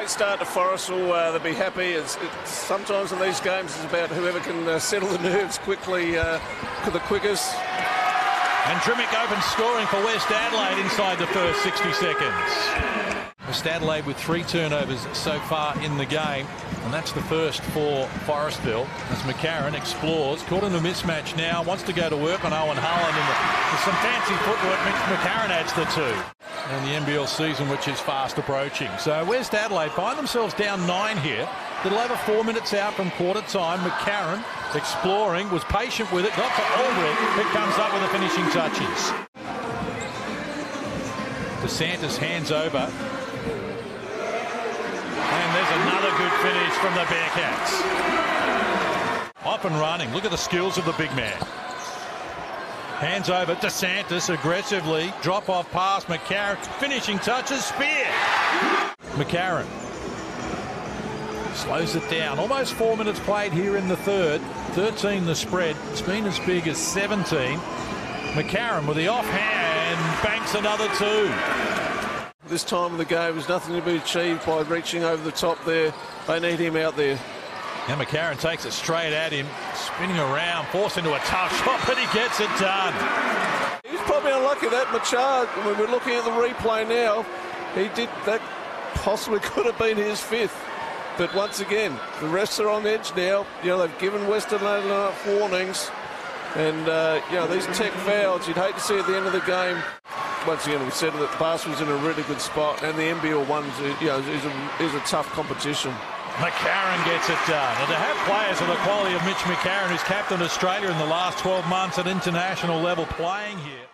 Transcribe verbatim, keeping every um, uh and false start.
great start to Forestville. Uh, they'll be happy. It's, it's, sometimes in these games it's about whoever can uh, settle the nerves quickly uh, for the quickest. And Trimic opens scoring for West Adelaide inside the first sixty seconds. West Adelaide with three turnovers so far in the game, and that's the first for Forestville as McCarron explores. Caught in a mismatch now, wants to go to work on Owen Holland, and with some fancy footwork, Mitch McCarron adds the two. And the N B L season, which is fast approaching. So West Adelaide find themselves down nine here. A little over four minutes out from quarter time. McCarron exploring, was patient with it, got to Aldridge, who comes up with the finishing touches. DeSantis hands over. And there's another good finish from the Bearcats. Up and running. Look at the skills of the big man. Hands over DeSantis aggressively. Drop off pass. McCarron. Finishing touches. Spear. McCarron slows it down. Almost four minutes played here in the third. thirteen the spread. It's been as big as seventeen. McCarron with the offhand. Banks another two. This time of the game, there's nothing to be achieved by reaching over the top there. They need him out there. Now McCarron takes it straight at him, spinning around, forced into a tough shot, but he gets it done. He's probably unlucky that Machard. When we're looking at the replay now, he did that. Possibly could have been his fifth. But once again, the refs are on edge now. You know, they've given Western London enough warnings, and uh, you know these tech fouls. You'd hate to see at the end of the game. Once again, we said that the pass was in a really good spot, and the N B L one you know, is, a, is a tough competition. McCarron gets it done. And to have players of the quality of Mitch McCarron, who's captained Australia in the last twelve months at international level, playing here.